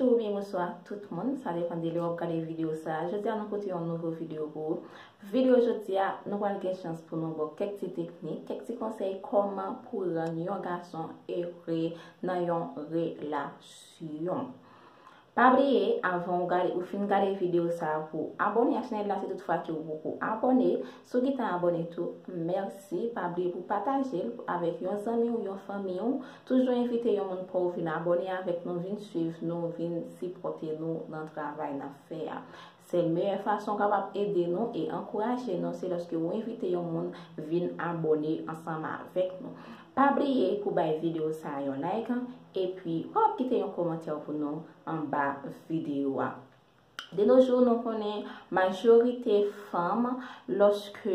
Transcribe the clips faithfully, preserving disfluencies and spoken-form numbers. Bonjour, bien bonsoir tout le monde. Ça dépend de l'heure que les vidéos ça. Je viens nous porter une nouvelle vidéo pour vidéo aujourd'hui. Nous allons avoir chance pour nous voir quelques petites techniques, quelques petits conseils comment pour rendre un garçon heureux dans une relation. Pas oublier avant ou fin regarder vidéo ça pour abonner à la chaîne là c'est toutefois que vous abonner, ceux qui t'ont abonné tout. Merci, pas oublier pour partager avec vos amis ou vos famille, toujours inviter les monde pour venir abonner avec nous, venir suivre nous, venir supporter nous dans le travail à faire. C'est la meilleure façon capable aider nous et encourager nous, c'est lorsque vous invitez les monde venir abonner ensemble avec nous. Pas oublier pour la vidéo ça un like et puis hop quitter un commentaire pour nous en bas vidéo. De nos jours nous connaissons majorité femmes lorsque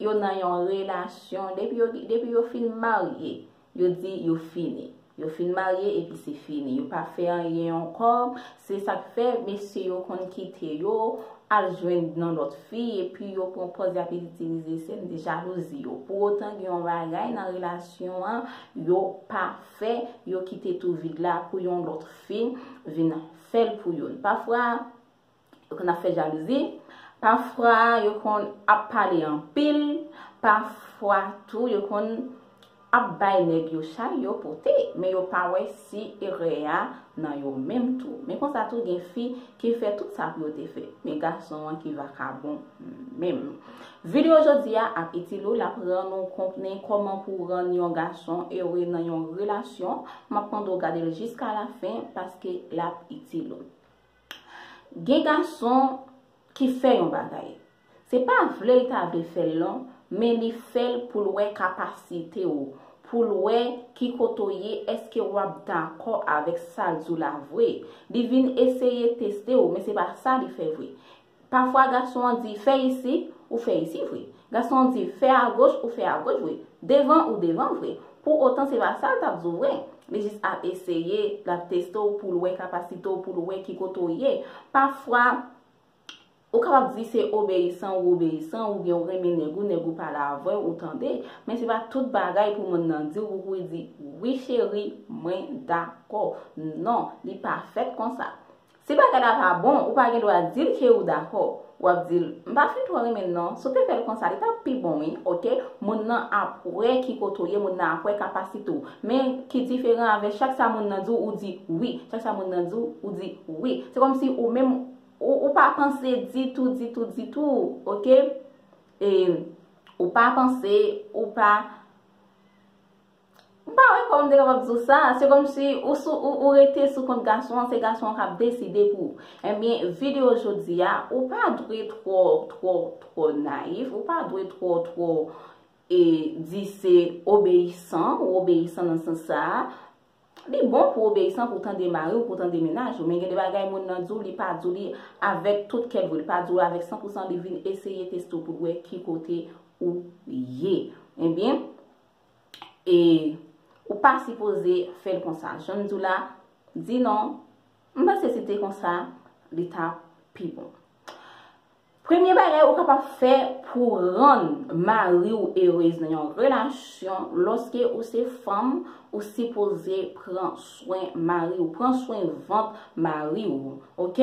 ils ont une relation depuis depuis ils fin marié, ils dit ils fini. Yo fin marié et puis c'est fini. Yo pas fait rien encore. C'est ça que fait messieurs qu'on quitte yo, al joindre dans l'autre fille et puis yo propose à utiliser scène de jalousie. Pour autant qu'il y a un bagay dans relation, yo pas fait, yo quitte tout vide là pour yon l'autre fille, vin faire pour yon. Parfois, qu'on a fait jalousie, parfois yo qu'on a parlé en pile, parfois tout yo qu'on abay nèg yo chay yo pote mais yo pa wè si erea nan yo même tout mais comme ça tout gen fi qui fait tout ça pour te fait mais garçon qui va ka bon même vidéo jodi a ap itilo la pran nou konpnen comment pour rendre yon garçon heureux dans yon relation m'a prendre regarder jusqu'à la fin parce que la itilo gen garçon qui fait yon bagay c'est pas vle ta vle fait long mais li fait pour wè capacité ou pour wè ki kotoye est-ce que ou ap d'accord avec ça zou la vrai li vinn essayer tester ou mais c'est pas ça li fait vrai parfois garçon dit fait ici ou fait ici vrai garçon dit fait à gauche ou fait à gauche vrai devant ou devant vrai pour autant c'est pas ça t'a zou vrai mais juste à essayer la tester pour wè capacité ou pour wè ki kotoye parfois ou capable de dire c'est obéissant ou obéissant ou bien on remet négou négou par la voix ou tendez mais c'est pas toute bagaille pour mon nan dire ou pour dire oui chérie moi d'accord non il pas fait comme ça si bagaille pas bon ou pas gen doit dire que ou d'accord ou ap dire m'pas fait toi maintenant si tu fais comme ça il t'a plus bon oui OK mon nan après qui côtoyer mon nan après capacité mais qui différent avec chaque ça mon nan ou dit oui chaque ça mon nan ou dit oui c'est comme si ou même ou, ou pas penser dit tout dit tout dit tout OK et ou pas penser ou pas pas ouais comme de dire ça c'est comme si ou sou, ou rester sous compte garçon c'est garçon qui a décidé pour eh bien vidéo aujourd'hui ou pas être trop trop trop naïf ou pas être trop trop et dit c'est obéissant ou obéissant dans ce sens. Li bon pour obéissant pour tant démarrer ou pour tant déménager mais gen de bagay moun nan djou li pa djou li avec tout qu'elle veut pas djou avec cent pour cent de vin essayer testo pour wè ki côté ou yé et bien et ou pas supposé faire comme ça j'en djou la dit non m'pas c'était comme ça l'état pi bon premier bagay ou capable faire pour rendre mari ou heureuse dans une relation lorsque ou c'est femme ou supposé prendre soin mari ou prendre soin ventre mari ou OK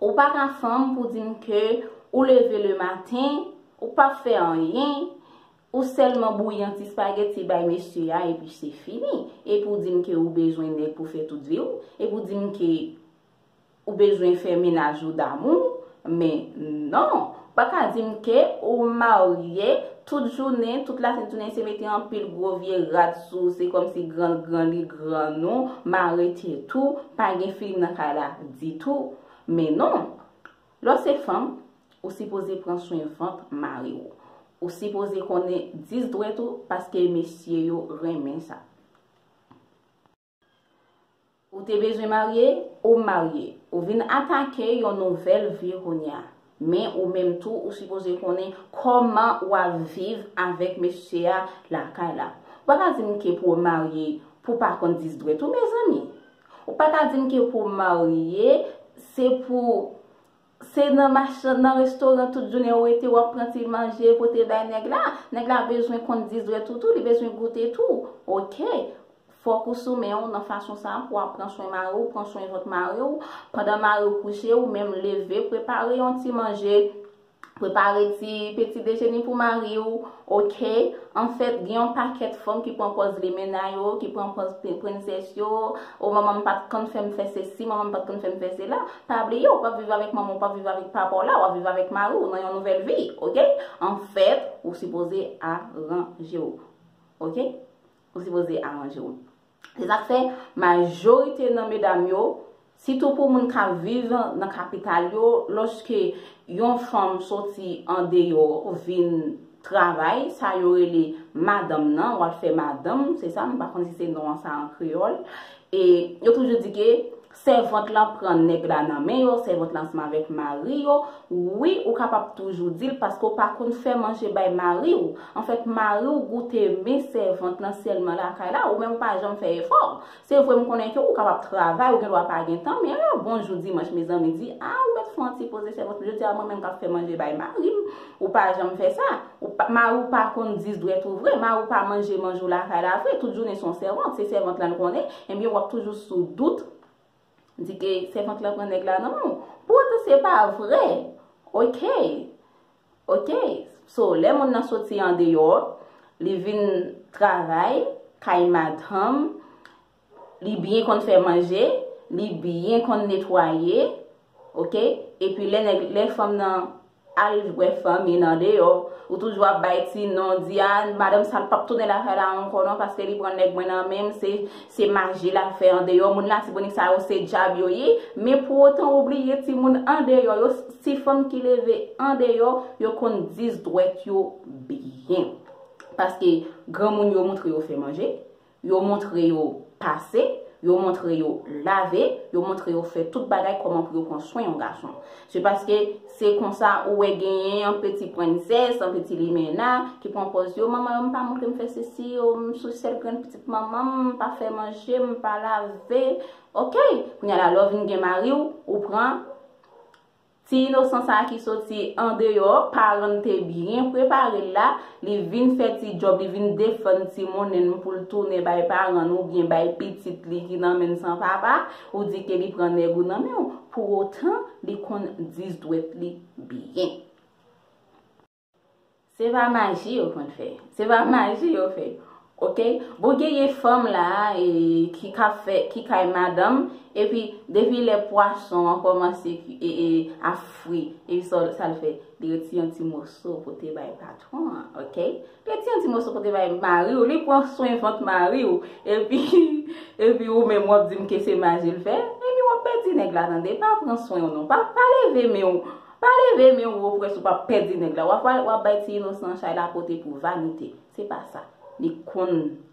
ou pas qu'à femme pour dire que ou lever le matin ou pas faire rien ou seulement bouillant ti spaghetti bay monsieur et puis c'est fini et pour dire que ou besoin de pour faire toute vie et pour dire que ou besoin faire ménage ou d'amour. Mais non, pas qu'à dire que ou marié toute journée, toute la journée se mettait en pile gros vieux rat sous, c'est comme si grand grand li grand non, m'arrêter tout, pas gen film dans kala dit tout. Mais non, lorsque femme ou supposé prendre soin ventre mari ou supposé connaître dix droit tout parce que messieurs yo remet ça. Ou t'es besoin marié ou marié. Ou vin attaquer yon nouvelle vie konya. Mais ou même tout ou supposé connaître comment ou à vivre avec monsieur la kala. Ou pas dire que pour marier, pour pas qu'on dise droit tout mes amis. Ou pas dire que pour marier, c'est pour c'est dans machin dans restaurant toute journée ou été ou prendre ti manger pour te bay nèg la. Nèg la besoin qu'on dise droit tout tout, il besoin goûter tout. OK. faut pour sommeil ou dans façon ça pour prendre soin mari ou prendre soin votre mari ou pendant mari coucher ou même lever préparer un petit manger préparer petit petit déjeuner pour mari ou OK en fait il y a un paquet de femmes qui proposent les ménages qui proposent les princesses yo ou maman pas quand femme fait ceci maman pas quand femme fait cela pas oublier ou pas vivre avec maman pas vivre avec papa là ou vivre avec mari ou dans une nouvelle vie OK en fait ou supposé arranger OK ou supposé arranger c'est ça fait majorité dans mesdames yo surtout pour moun ka vivre dans capitale yo lorsque yon femme sorti en dehors vin travail ça yoré les madame nan ou elle fait madame c'est ça par contre si c'est non ça en créole et yo toujours dit que servante là prend nèg là nan men yo servante là ensemble avec mari yo oui ou capable toujours dire parce qu'on pas qu'on fait manger bay mari ou en fait mari ou goûter mais servante là seulement là là ou même pas jamais faire effort c'est vrai me connaît que ou capable travail ou que doit pas gain temps mais bonjour dimanche mes amis dit ah ou mettre font poser servante je dis à moi même qu'a fait manger bay mari ou pas jamais faire ça ou mari ou pas qu'on dise doit trouver mari ou pas manger manger là là vrai toute journée son servante c'est servante là nous connaît et bien on toujours sous doute dit que servante là prend nèg là non pourtant c'est pas vrai OK OK so les moun nan sorti en dehors li vinn travail kay madame li bien qu'on fait manger li bien qu'on nettoyer OK et puis les les femmes nan al vwe famille nan dehors ou toujours baïti non Diane madame ça pas tourner la faire là encore non parce que li prend nèg moi nan même c'est c'est magie la faire en dehors moun là si bon ça c'est job yo yi mais pour autant oublier ti moun en dehors si femme qui levé en dehors yo kon dix droit yo bien parce que grand moun yo montre yo fait manger yo montre yo passer yo montre yo laver yo montre yo fait toute bagaille comment pour prendre soin en garçon c'est parce que c'est comme ça ou est gagné un petit princesse un petit limena qui propose yo maman on pas montrer me faire ceci on sous cette grande petite maman pas faire manger me pas laver OK quand y a la love une gain mari ou, ou prend si innocent ça qui sorti en dehors parent te bien préparé là li vinn fait ti job li vinn défendre ti monen pour le tourner bay parent ou bien bay petite li qui nan men sans papa ou dit que li prend nèg ou nan men pour autant li kon dix doit li bien c'est pas magie au qu'on fait c'est pas magie au fait OK bon gaye femme là et qui ka fait qui ka madame et puis depuis les poissons ont commencé et, et à fruit et ça ça le fait de retirer un petit morceau pour te bailler patron OK retirer un petit morceau pour te bailler mari ou lui prend soin votre mari ou et puis et puis ou même moi dit que c'est magie le fait et puis on perdit nèg là attendez pas prendre soin non pas pas lever mais on pas lever mais on presque pas perdre nèg là on va bailler innocent chat la côté pour vanité c'est pas ça les con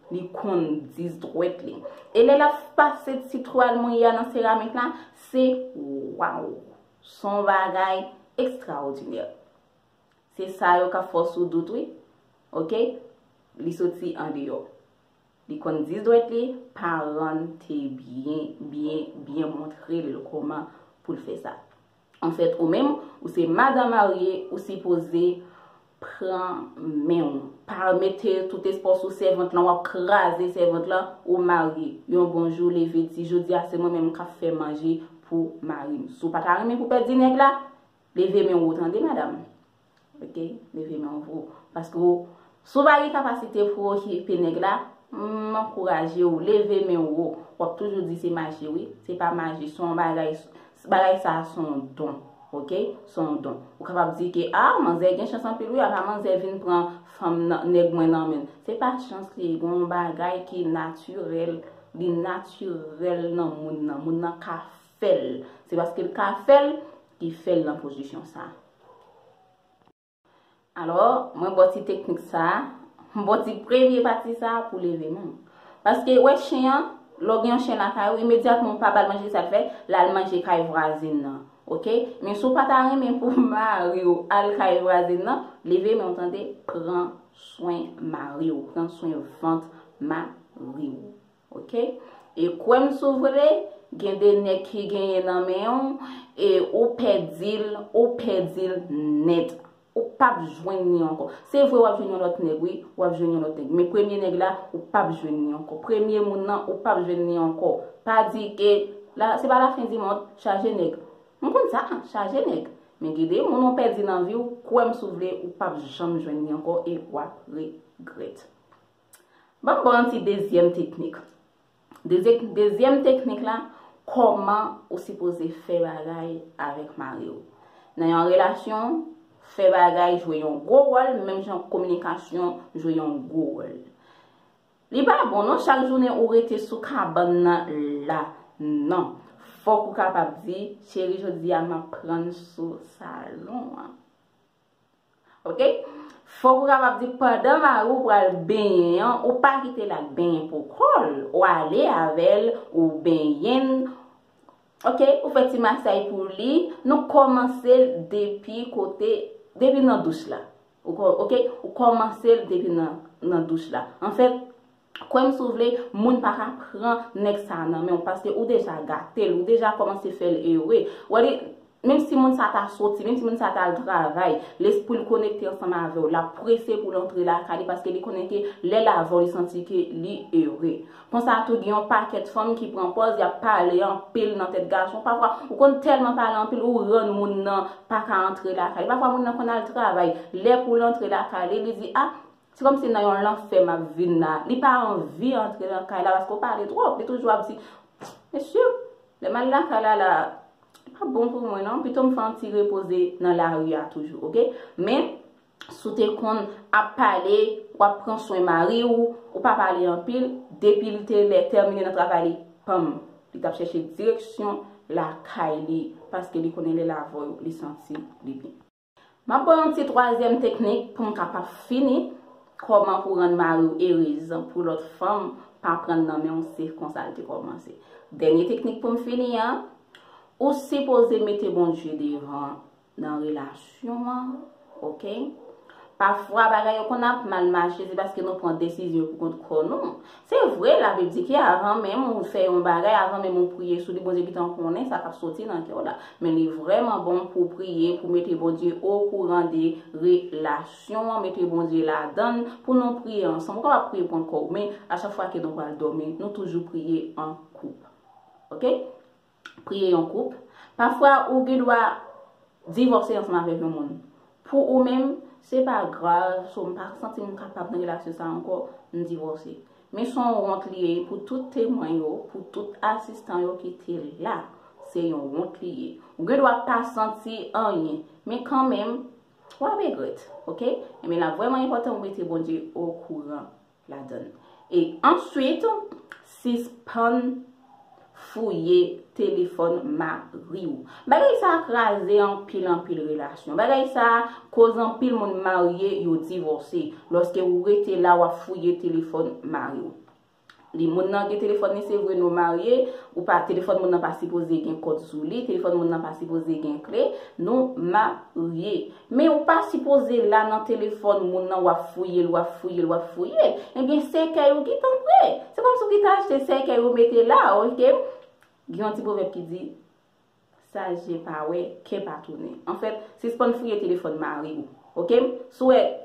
les con disent droite les et les la passé citrouille mon ya dans céramique là c'est waouh son bagay extraordinaire c'est ça yo ka force ou doute oui OK li sorti en dehors les con disent droite les parents t'es bien bien bien montrer le comment pour faire ça en fait ou même ou c'est madame mariée ou c'est posé prend même par mettre tout espace ou servante là ou craser servante là ou mari yon bonjour levé ti jodi a c'est moi même qu'a fait manger pour mari sou pas arrivé pour perdre nèg là levé men ou tande madame OK levé men vous parce que sou bari capacité pour occuper nèg là m'encourager ou levé men ou on toujours dit c'est magie oui c'est pas magie son bagay bagay ça son don OK son don ou capable dire que ah manzè gen chance en pile oui apparemment manzè vinn prend femme nèg moins nan men c'est pas chance li bon bagay qui naturel li naturel nan moun nan moun nan ka fèl c'est parce que ka fèl qui fèl nan position ça alors moi boti technique ça boti premier partie ça pour lever men parce que ouais chien lò gen chien la kay immédiatement pas bal manger ça fait la manger kay voisine nan OK mais sou pas ta remen pour Mario al kay voisine nan levé mais entendez prend soin Mario prend soin vente Mario OK et quoi me s'ouvre gen de nèg qui gagne nan men et ou perdil ou perdil net ou pas joindre encore. C'est vrai ou joindre notre nèg oui, ou joindre notre nèg. Mais premier nèg là ou pas joindre encore. Premier moun nan ou pas joindre encore. Pas dire que là c'est pas la fin du monde, charger nèg. On compte ça, charger nèg. Mais guider mon on perdu dans vie ou quoi me soulever ou pas jamais joindre encore et quoi regrette. Bon bon c'est deuxième technique. Deuxième deuxième technique là, comment on suppose faire bagaille avec Mario. Dans une relation faire bagaille jouer un gros rôle, même en communication jouer un gros rôle. Li pas bon non chaque journée ou rete sous cabane là. Non, faut qu'on capable dire chérie jodi a m'a prendre sous salon. OK? Faut qu'on capable dire pendant Mario pour aller baigner ou pas quitter la baigner pour col ou aller avec elle ou baigner. OK, ou fait ti massage pour lui, nous commencer depuis côté depuis dans douche là. OK, ou commencer depuis dans dans douche là. En fait, quand me souveler, moun pa ka prend nèg ça nan, mais on parce que ou déjà gâté, ou déjà commencé faire erreur. Ou même si moun ça t'a sorti, même si moun ça t'a travail, l'esprit connecté ensemble avec la pressé pour l'entrer là parce que il connaît que les l'avant il senti que li erreur. Pense à tout un paquet de femmes qui prend pause, y a parler en pile dans tête garçon parfois ou qu'on tellement parler en pile ou rendre moun nan pas ka entrer là parfois moun nan qu'on a le travail, les pour l'entrer là il dit ah c'est comme si n'ayant l'enfer ma vie là, il pas envie entrer là parce qu'on parle trop, il toujours dit monsieur, le mal là là pas bon pour moi non plutôt me faire reposer dans la rue toujours OK mais sous tes comptes à parler ou à prendre soin mari ou ou pas parler en pile depuis les terminer notre travail pam il t'a chercher direction la caille parce que il connaît la voix il sentit bien ma bonne petite troisième technique pour capable finir comment pour rendre mari heureuse pour l'autre femme pas prendre dans même circonstance de commencer dernière technique pour me finir hein? Ou supposé mettre bon Dieu devant dans relation, OK? Parfois, bagaille qu'on a mal marché, c'est parce que nous prenons décision pour contre nous. C'est vrai, la Bible dit qu'avant même on fait un bagaille, avant même on prier sur le bon Dieu qui t'en connaît, ça va sortir dans cœur là. Mais il est vraiment bon pour prier, pour mettre bon Dieu au courant des relations, mettre bon Dieu la donne pour nous prier ensemble. On va prier pour le corps, mais à chaque fois que nous allons dormir, nous toujours prier en couple, OK? Prier en couple. Parfois, ou qui doit divorcer ensemble avec le monde. Pour ou même, c'est pas grave, je ne suis pas senti capable de relation ça encore, de divorcer. Mais son honte lié pour tout témoin, pour tout assistant qui était là, c'est une honte lié. Ou qui doit pas sentir rien, mais quand même, trois regrets, OK? Mais là, vraiment important, vous mettez bon Dieu au courant, la donne. Et ensuite, suspend fouiller téléphone mari ou bagay ça crasé en pile en pile relation bagay ça cause en pile monde marié yo divorcé lorsque vous rete là ou fouiller téléphone mari ou les moun nan gen téléphone c'est vrai nous marié ou pas téléphone moun nan pas supposé gen code sous li téléphone moun nan pas supposé gen clé non marié mais ou pas supposé là dans téléphone moun nan ou fouiller ou fouiller ou fouiller et bien c'est que ou qui tomber c'est comme si vous achetez c'est que vous mettez là OK. Il y a un petit proverbe qui dit ça j'ai pas ouais qu'est pas tourner. En fait, si c'est pas fouiller téléphone mari ou. OK? Souhait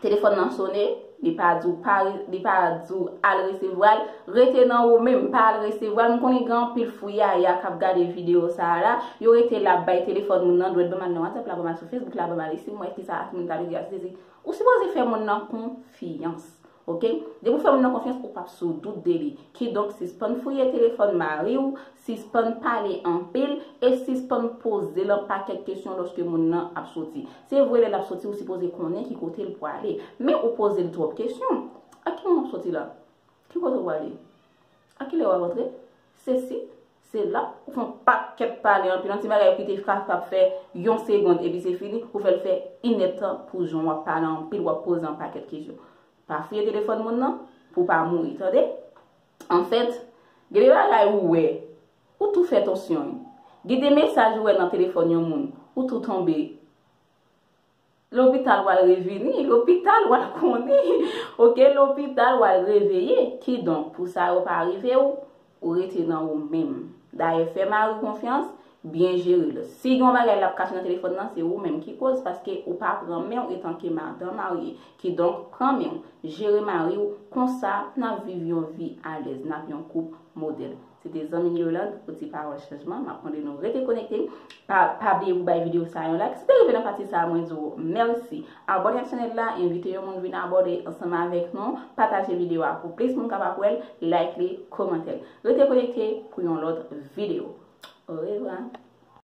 téléphone nan sonné, il pas dou pas il pas dou al recevoir, retenant ou même pas al recevoir, on connait grand pile fouya ya k'ap garder vidéo ça là, yo rete la bay téléphone moun nan doit ba man nan WhatsApp la ba man sur Facebook la ba man ici moi qui ça moun ta dit c'est ou supposé faire moun nan confiance. OK, de vous faire une confiance ou pas sous doute de lui. Qui donc suspend fouiller téléphone mari ou suspend parler en pile et suspend poser leur paquet de questions lorsque mon nom a sorti. C'est vrai l'a sorti ou supposé connaître qui côté le pour aller, mais ou poser trop de questions. À qui on sorti là? Qui côté pour aller? À qui le va rentrer? Ceci, c'est là ou font paquet parler en pile, on va répéter phrase pas faire une seconde et puis c'est fini, ou faire le faire innétant pour genre parler en pile ou poser un paquet de questions. Pas fouiller téléphone mon nom pour pas mourir attendez en fait géré bagay ouais ou tout fait attention géré message ouais dans téléphone yon moun ou tout tomber l'hôpital va revenir l'hôpital va connait OK l'hôpital va réveiller qui donc pour ça ou pas arriver ou ou rete dans ou même d'ailleurs fait mal confiance bien gérer. Si vous avez la cache dans le téléphone, c'est vous-même qui cause parce que vous ne prenez pas en tant que madame mariée, qui donc prend même gérer mari comme ça, nous vivons une vie à l'aise, nous vivons un couple modèle. C'était Zami Yolande, petit parole changement, m'a prendu nous rester connectés. Pas oublier vous bailler vidéo ça un like. Si vous venez partie ça moi vous merci. Abonnez-vous à la chaîne là, invitez vous monde venir aborder ensemble avec nous, partagez vidéo pour plus mon capable elle, likez, commentez. Restez connectés pour une autre vidéo. Au revoir.